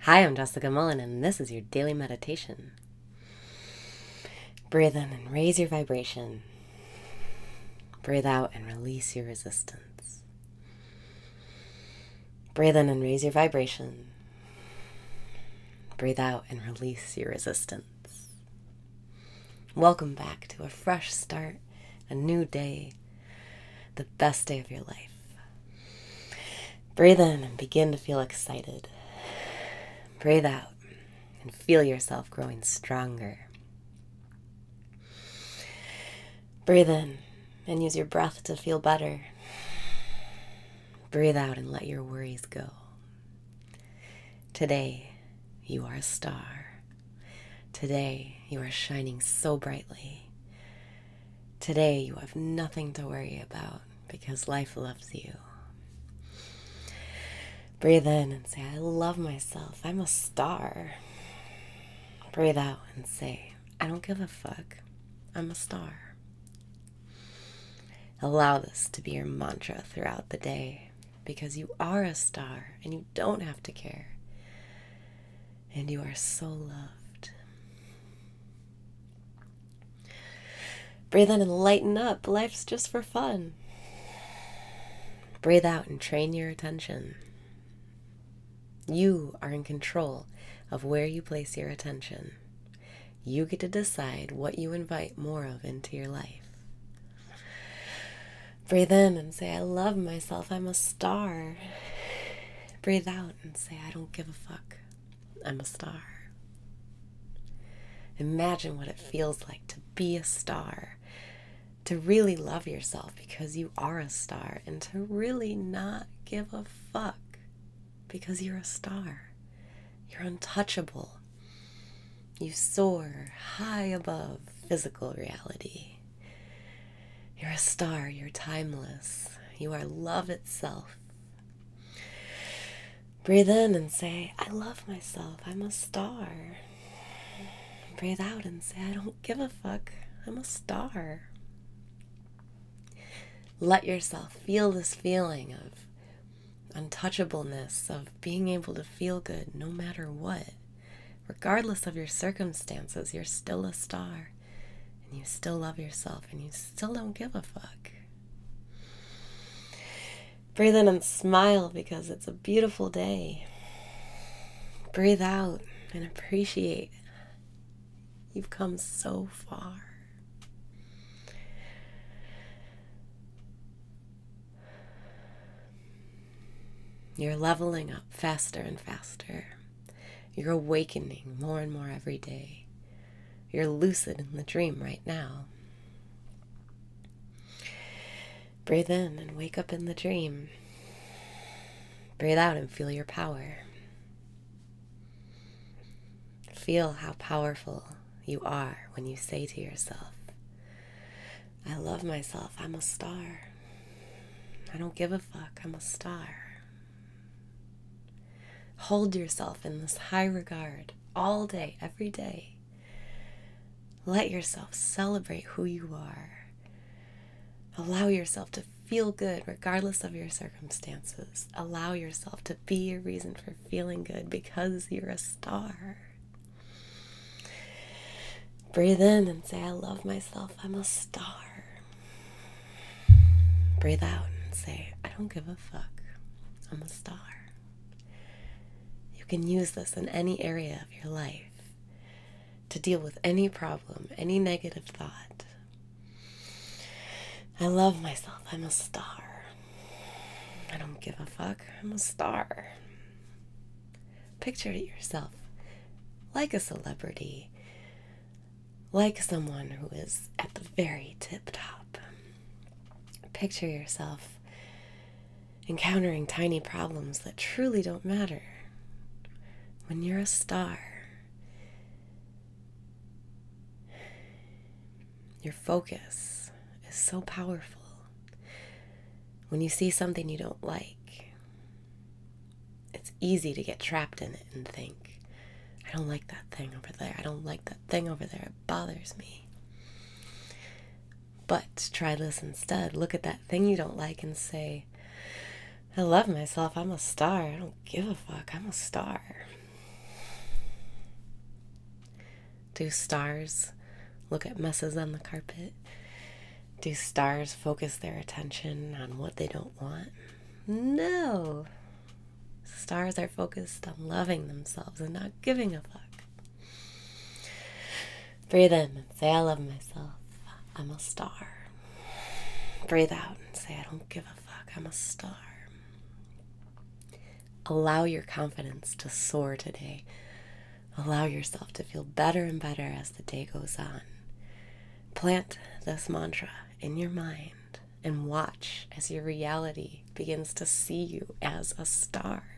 Hi, I'm Jessica Mullen, and this is your daily meditation. Breathe in and raise your vibration. Breathe out and release your resistance. Breathe in and raise your vibration. Breathe out and release your resistance. Welcome back to a fresh start, a new day, the best day of your life. Breathe in and begin to feel excited. Breathe out and feel yourself growing stronger. Breathe in and use your breath to feel better. Breathe out and let your worries go. Today, you are a star. Today, you are shining so brightly. Today, you have nothing to worry about because life loves you. Breathe in and say, I love myself. I'm a star. Breathe out and say, I don't give a fuck. I'm a star. Allow this to be your mantra throughout the day because you are a star and you don't have to care. And you are so loved. Breathe in and lighten up. Life's just for fun. Breathe out and train your attention. You are in control of where you place your attention. You get to decide what you invite more of into your life. Breathe in and say, I love myself. I'm a star. Breathe out and say, I don't give a fuck. I'm a star. Imagine what it feels like to be a star, to really love yourself because you are a star, and to really not give a fuck. Because you're a star. You're untouchable. You soar high above physical reality. You're a star. You're timeless. You are love itself. Breathe in and say, I love myself. I'm a star. Breathe out and say, I don't give a fuck. I'm a star. Let yourself feel this feeling of untouchableness, of being able to feel good no matter what. Regardless of your circumstances, you're still a star, and you still love yourself, and you still don't give a fuck. Breathe in and smile because it's a beautiful day. Breathe out and appreciate. You've come so far. You're leveling up faster and faster. You're awakening more and more every day. You're lucid in the dream right now. Breathe in and wake up in the dream. Breathe out and feel your power. Feel how powerful you are when you say to yourself, I love myself, I'm a star. I don't give a fuck, I'm a star. Hold yourself in this high regard all day, every day. Let yourself celebrate who you are. Allow yourself to feel good regardless of your circumstances. Allow yourself to be your reason for feeling good because you're a star. Breathe in and say, I love myself. I'm a star. Breathe out and say, I don't give a fuck. I'm a star. You can use this in any area of your life to deal with any problem, any negative thought. I love myself. I'm a star. I don't give a fuck. I'm a star. Picture it yourself like a celebrity, like someone who is at the very tip top. Picture yourself encountering tiny problems that truly don't matter. When you're a star, your focus is so powerful. When you see something you don't like, it's easy to get trapped in it and think, I don't like that thing over there. I don't like that thing over there. It bothers me. But try this instead. Look at that thing you don't like and say, I love myself. I'm a star. I don't give a fuck. I'm a star. Do stars look at messes on the carpet? Do stars focus their attention on what they don't want? No. Stars are focused on loving themselves and not giving a fuck. Breathe in and say, I love myself. I'm a star. Breathe out and say, I don't give a fuck. I'm a star. Allow your confidence to soar today. Allow yourself to feel better and better as the day goes on. Plant this mantra in your mind and watch as your reality begins to see you as a star.